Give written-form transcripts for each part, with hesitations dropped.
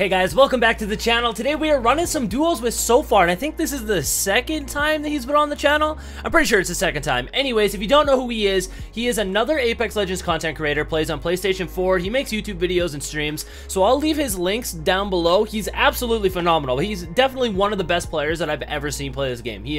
Hey guys, welcome back to the channel. Today we are running some duels with SooxFar, and I think this is the second time that he's been on the channel. I'm pretty sure it's the second time. Anyways, if you don't know who he is another Apex Legends content creator, plays on PlayStation 4, he makes YouTube videos and streams, so I'll leave his links down below. He's absolutely phenomenal. He's definitely one of the best players that I've ever seen play this game. He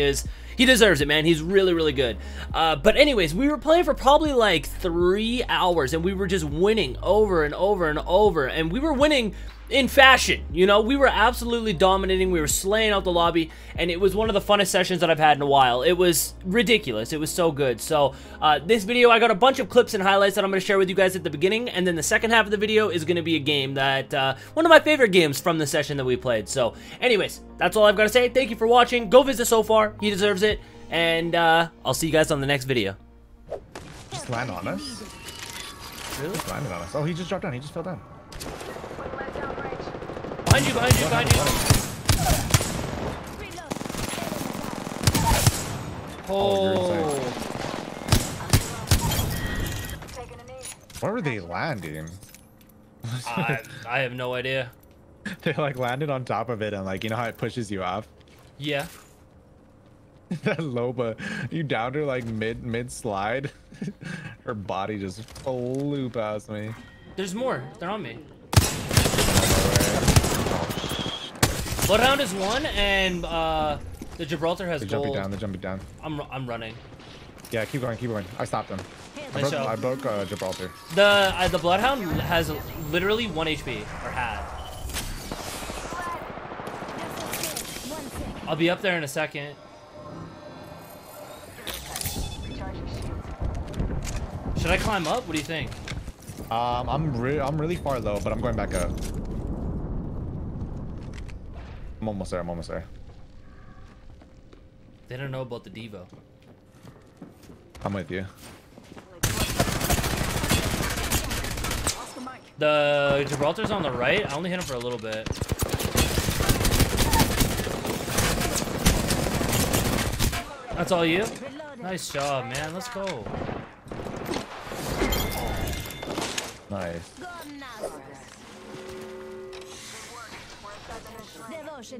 deserves it, man. He's really, really good. But anyways, we were playing for probably like 3 hours, and we were just winning over and over and over, and we were winning in fashion. You know, we were absolutely dominating. We were slaying out the lobby, and it was one of the funnest sessions that I've had in a while. It was ridiculous. It was so good. So this video, I got a bunch of clips and highlights that I'm going to share with you guys at the beginning, and then the second half of the video is going to be a game that one of my favorite games from the session that we played. So anyways, that's all I've got to say. Thank you for watching. Go visit SooxFar. He deserves it, and I'll see you guys on the next video. Just landed on us. Really? Just landed on us. Oh, he just dropped down. He just fell down. Behind you, behind you, behind you. Oh. Where were they landing? I have no idea. They like landed on top of it, and like, you know how it pushes you off? Yeah. That Loba, you downed her like mid slide. Her body just flew past me. There's more. They're on me. Bloodhound is one, and the Gibraltar has gold. They're jumping down. I'm running. Yeah, keep going, keep going. I stopped them. I broke Gibraltar. The Bloodhound has literally 1 HP, or had. I'll be up there in a second. Should I climb up? What do you think? I'm really far low, but I'm going back up. I'm almost there, I'm almost there. They don't know about the Devo. I'm with you. The Gibraltar's on the right. I only hit him for a little bit. That's all you? Nice job, man. Let's go. Nice. Oh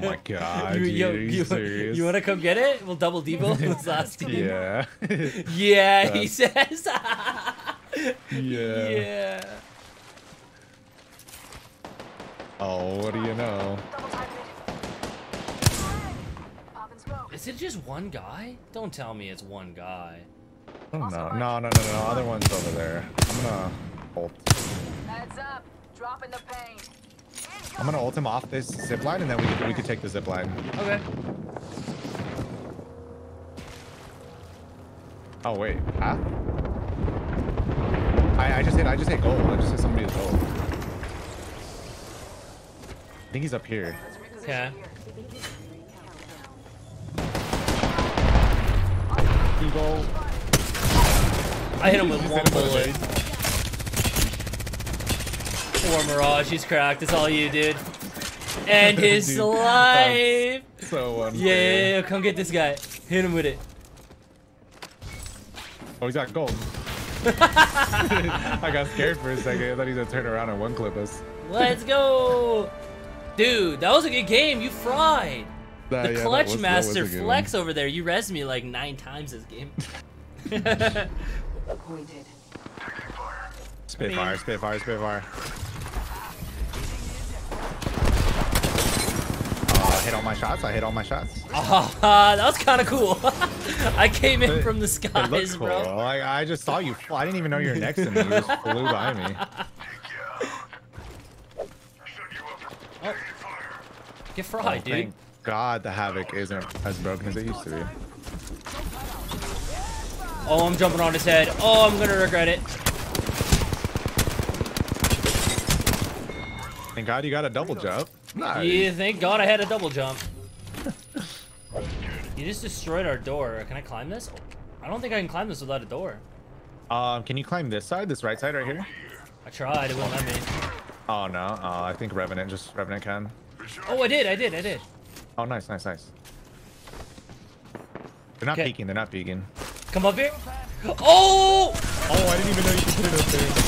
my god, you want to come get it? We'll double Devo his last team. Yeah. Yeah, he says. Yeah. Yeah. Oh, what do you know? Is it just one guy? Don't tell me it's one guy. Oh, no. No. Other one's over there. I'm gonna ult. Heads up. Dropping the pain. I'm gonna ult him off this zipline, and then we could take the zipline. Okay. Oh wait, huh? I just hit gold. I just hit somebody's gold. I think he's up here. Yeah. Gold. I hit him with one bullet. Poor Mirage, he's cracked. It's all you, dude. And his dude, life. So unfair. Yeah, come get this guy. Hit him with it. Oh, he's got gold. I got scared for a second. I thought he was gonna turn around and one-clip us. Let's go, dude. That was a good game. You fried. The clutch master flex over there. You res me like 9 times this game. Spitfire, Spitfire, Spitfire. I hit all my shots. That was kind of cool. I came in from the skies, cool, bro. I just saw you. I didn't even know you were next to me. You just flew by me. Oh. Get fried, dude. Thank God the Havoc isn't as broken as it used to be. Oh, I'm jumping on his head. Oh, I'm gonna regret it. Thank God you got a double jump. Nice. Yeah, thank God I had a double jump. You just destroyed our door. Can I climb this? I don't think I can climb this without a door. Can you climb this side? This right side right here? I tried. It wouldn't let me. Oh, no. I think Revenant can. Oh, I did. Oh, nice. They're not peeking. Come up here. Oh! Oh, I didn't even know you could put it up there.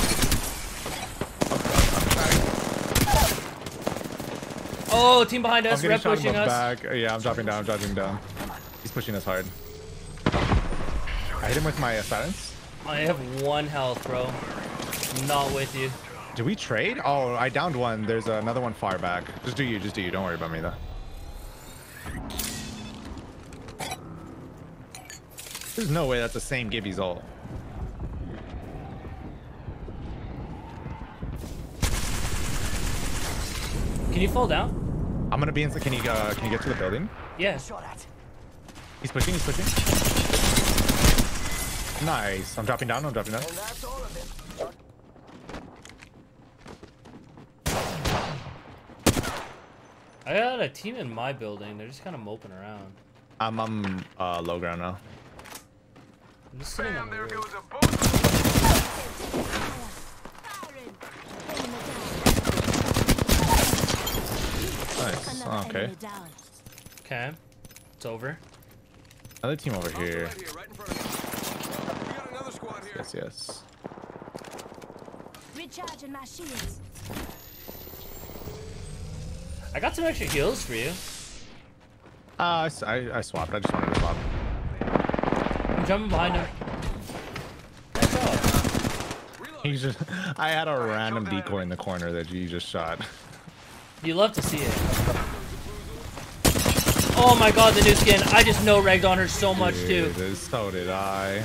Oh, team behind us. Rep pushing us. Back. Yeah, I'm dropping down. I'm dropping down. He's pushing us hard. I hit him with my silence. I have one health, bro. I'm not with you. Do we trade? Oh, I downed one. There's another one far back. Just do you. Just do you. Don't worry about me, though. There's no way that's the same Gibby's ult. Can you fall down? I'm gonna be in. Can you get to the building? Yeah. He's pushing. He's pushing. Nice. I'm dropping down. I'm dropping down. I got a team in my building. They're just kind of moping around. I'm low ground now. I'm just sitting on the roof. Nice. Oh, okay. Okay. It's over. Another team over here. Yes, yes. Recharging my shields. I got some extra heals for you. I swapped. I just wanted to swap. I'm jumping behind him. That's all. He just. I had a random decoy in the corner that you just shot. You love to see it. Oh my god, the new skin. I just no-regged on her so much, dude, too. So did I.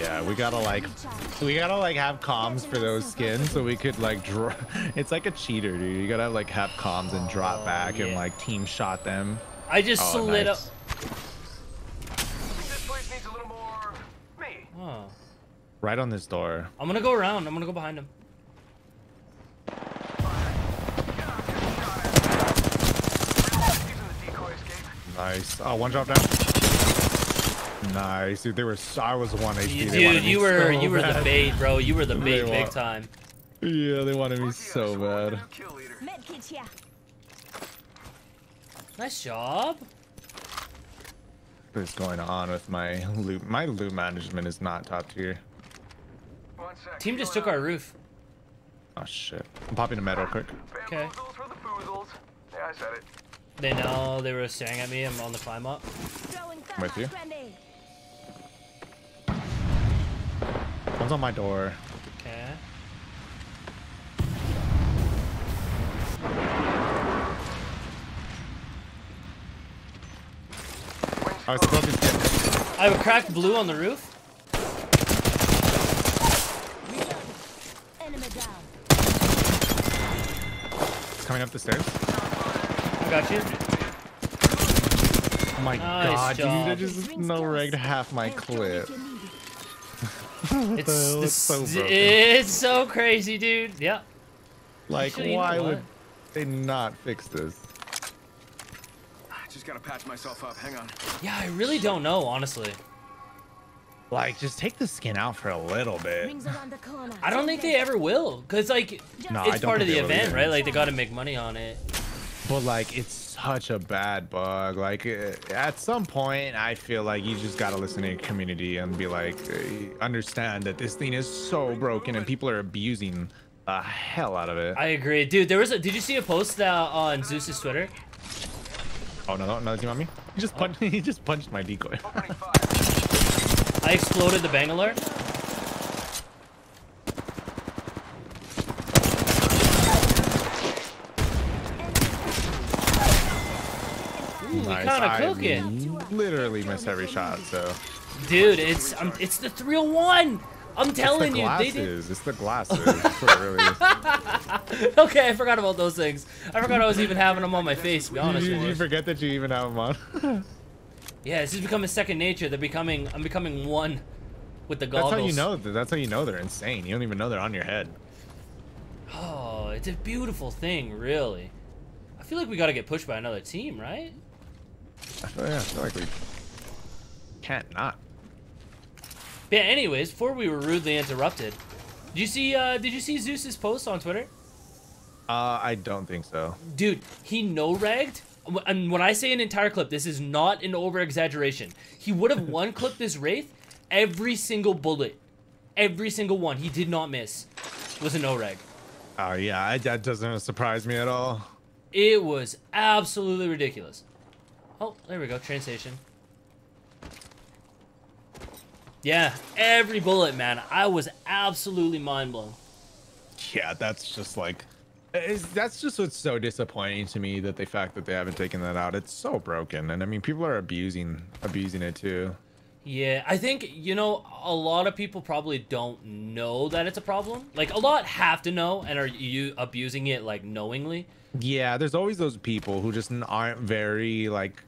Yeah, we gotta have comms for those skins so we could, like, draw. It's like a cheater, dude. You gotta, like, have comms and drop back and, like, team shot them. I just slid up. This place needs a little more me. Oh. Right on this door. I'm gonna go around. I'm gonna go behind him. Nice. Oh, one drop down. Nice, dude. They were. I was one HP. Dude, you were the bait, bro. You were the bait big time. Yeah, they wanted me so bad. Nice job. What is going on with my loot? My loot management is not top tier. Team just took our roof. Oh shit! I'm popping a med real quick. Okay. Yeah, I said it. They know they were staring at me. I'm on the climb up. I'm with you. One's on my door. Okay. Alright, so broken skin. I have a cracked blue on the roof. It's coming up the stairs. I got you. Oh my god, dude, I just no-regged half my clip. It's so broken. It's so crazy, dude. Yeah. Like, why would they not fix this? I just gotta patch myself up. Hang on. Yeah, I really don't know, honestly. Like, just take the skin out for a little bit. I don't think they ever will, because, like, it's part of the event, right? Like, they gotta make money on it. But, like, it's such a bad bug. Like, at some point, I feel like you just gotta listen to your community and be like, understand that this thing is so broken and people are abusing the hell out of it. I agree. Dude, there was a... Did you see a post on Zeus's Twitter? Oh, no, no, you want me? He just punched, he just punched my decoy. I exploded the Bangalore. Nice. I literally miss every shot, so. Dude, it's the 301. I'm telling you, they did. It's the glasses. It's what it really is. Okay, I forgot about those things. I forgot I was even having them on my face. To be honest, you forget that you even have them on. Yeah, this is becoming second nature. They're becoming. I'm becoming one with the goggles. That's how you know. That's how you know they're insane. You don't even know they're on your head. Oh, it's a beautiful thing, really. I feel like we got to get pushed by another team, right? I feel like we can't not. Yeah. Anyways, before we were rudely interrupted, did you see? Did you see Zeus's post on Twitter? I don't think so. Dude, he no-regged. And when I say an entire clip, this is not an over-exaggeration. He would have one-clipped this Wraith. Every single bullet, every single one, he did not miss, was a no-reg. Oh, yeah, that doesn't surprise me at all. It was absolutely ridiculous. Oh, there we go, train station. Yeah, every bullet, man. I was absolutely mind blown. Yeah, that's just like... that's just what's so disappointing to me, that the fact that they haven't taken that out. It's so broken, and I mean, people are abusing it too. Yeah, I think, you know, a lot of people probably don't know that it's a problem. Like, a lot have to know and are you abusing it, like, knowingly. Yeah, there's always those people who just aren't very, like,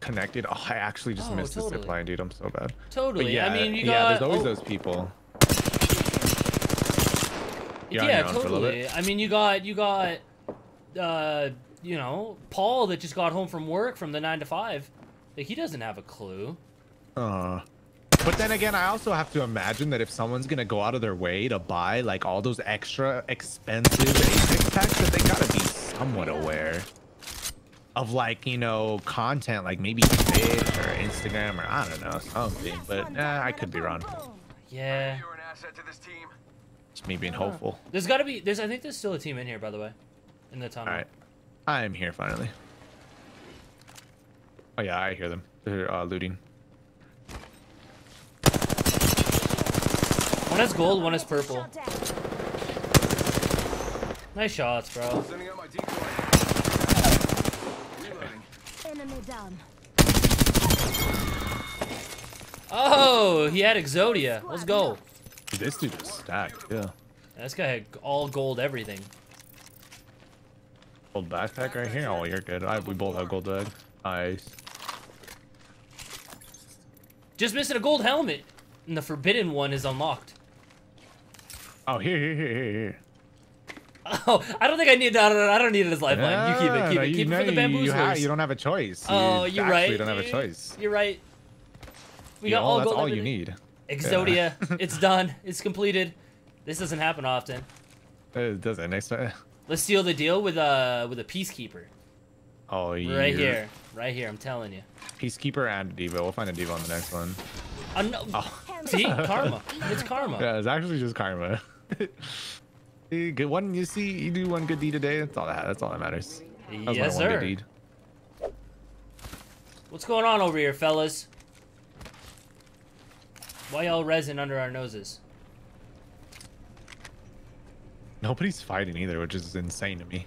connected. Oh, I actually just missed the zip line, dude. I'm so bad. Totally. But yeah, I mean, you got... Yeah, there's always those people. Yeah, totally. I mean, you got, you know, Paul that just got home from work from the 9 to 5. Like, he doesn't have a clue. But then again, I also have to imagine that if someone's going to go out of their way to buy, like, all those extra expensive Apex packs, that they got to be somewhat aware of, like, you know, content, like maybe Twitch or Instagram or I don't know, something. But I could be wrong. Yeah. You're an asset to this team. It's me being hopeful. There's got to be... I think there's still a team in here, by the way. In the tunnel. All right. I am here, finally. Oh, yeah, I hear them. They're looting. One has gold, one has purple. Nice shots, bro. Oh, he had Exodia. Let's go. This dude is stacked, yeah. This guy had all gold everything. Gold backpack right here? Oh, you're good. We both have gold bag. Nice. Just missing a gold helmet. And the forbidden one is unlocked. Oh, here. Oh, I don't think I need that. I don't need it as lifeline. Yeah, you keep it. Keep it for the bamboozlers. You don't have a choice. Oh, you're right. You don't have a choice. You're right. We got all gold. That's all you need. Exodia, yeah. It's done. It's completed. This doesn't happen often. It doesn't. Next time. Let's seal the deal with a Peacekeeper. Oh yeah. Right here. I'm telling you. Peacekeeper and D.Va. We'll find a D.Va on the next one. See, karma. It's karma. Yeah, it's actually just karma. Good one. You see, you do one good deed a day. That's all that matters. That yes, sir. One good deed. What's going on over here, fellas? Why y'all resin under our noses? Nobody's fighting either, which is insane to me.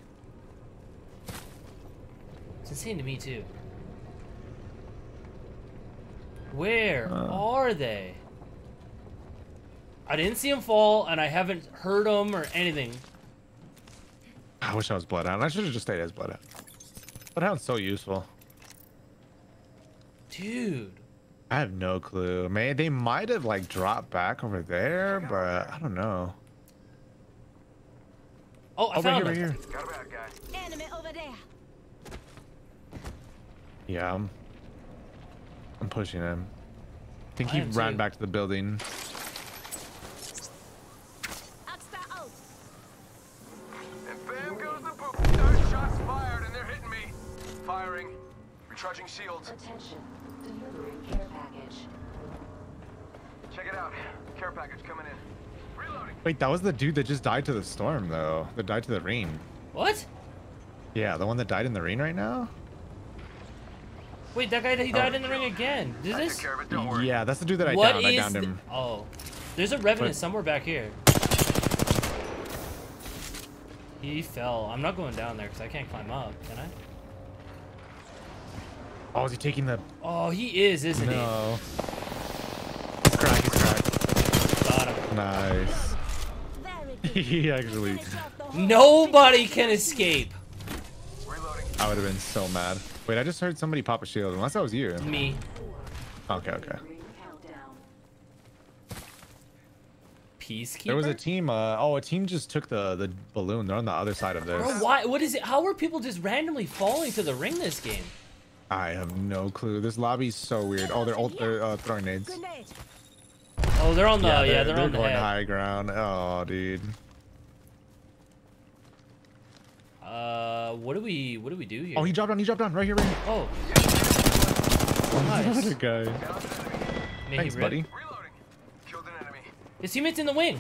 It's insane to me too. Where are they? I didn't see them fall, and I haven't heard them or anything. I wish I was Bloodhound. I should have just stayed as Bloodhound. Bloodhound's so useful. Dude. I have no clue. Man, they might have like dropped back over there, but I don't know. Oh, I found him. Right here. Got a bad guy. Enemy over there. Yeah, I'm pushing him. I think he ran back to the building. And bam goes the boop. 9 shots fired, and they're hitting me. Firing. Recharging shields. Attention. Delivering care package. Check it out. Care package coming in. Reloading. Wait, that was the dude that just died to the storm, though. That died to the rain. What? Yeah, the one that died in the rain right now? Wait, that guy, he died in the ring again. Did this? Yeah, that's the dude that I downed him. Oh, there's a Revenant somewhere back here. He fell. I'm not going down there because I can't climb up, can I? Oh, is he taking the... Oh, he is, isn't he? No. He's cracked. Got him. Nice. He actually... Nobody can escape. I would have been so mad. Wait, I just heard somebody pop a shield, unless that was you. Me. Okay. Peacekeeper? There was a team, a team just took the balloon. They're on the other side of this. Bro, why? What is it? How are people just randomly falling to the ring this game? I have no clue. This lobby's so weird. Oh, they're throwing nades. Oh, they're on the, they're on the going high ground. Oh, dude. What do we do here? Oh, he dropped down right here. Oh. Nice. Guy. Man, thanks, buddy. Reloading. Killed an enemy. His teammate's in the wing.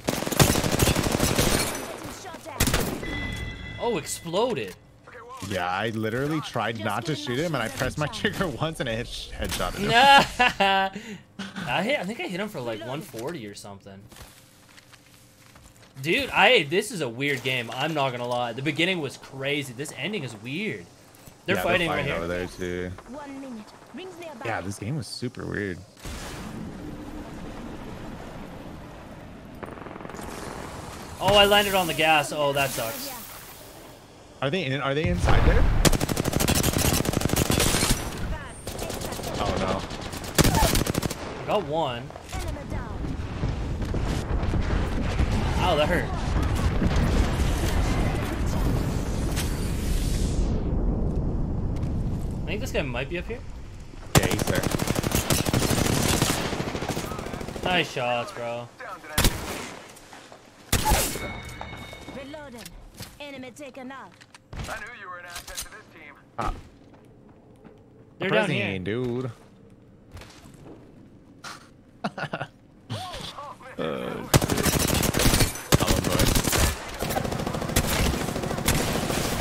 Oh, exploded. Yeah, I literally tried not to shoot him, and I pressed my trigger once, and I headshotted him. I think I hit him for like 140 or something. Dude, this is a weird game. I'm not gonna lie. The beginning was crazy. This ending is weird. They're fighting right here. Over there too. Yeah, this game was super weird. Oh, I landed on the gas. Oh, that sucks. Are they in? Are they inside there? Oh no! I got one. Oh, that hurt. I think this guy might be up here. Yeah, he's there. Nice shots, bro. Reloaded. Enemy taken out. I knew you were an asset to this team. They're down here, dude. You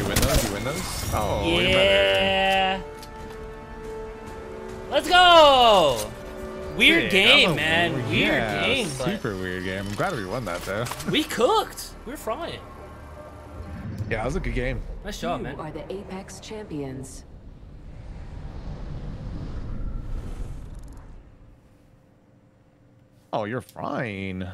win those? You win those? Oh, yeah. Let's go. Weird game, man. Weird game. Super weird game. I'm glad we won that, though. We cooked. We were frying. Yeah, that was a good game. Nice job, man. You are the Apex champions. Oh, you're fine.